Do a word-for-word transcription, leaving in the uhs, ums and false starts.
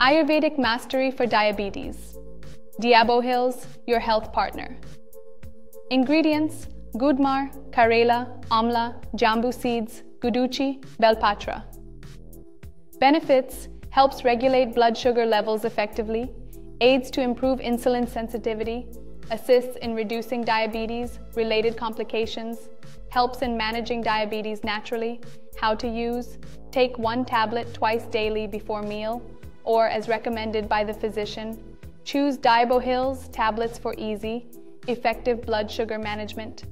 Ayurvedic Mastery for Diabetes. Diabohills, your health partner. Ingredients: Gudmar, Karela, Amla, Jambu seeds, Guduchi, Belpatra. Benefits: helps regulate blood sugar levels effectively, aids to improve insulin sensitivity, assists in reducing diabetes, related complications, helps in managing diabetes naturally. How to use: take one tablet twice daily before meal, or as recommended by the physician. Choose Diabohills tablets for easy, effective blood sugar management.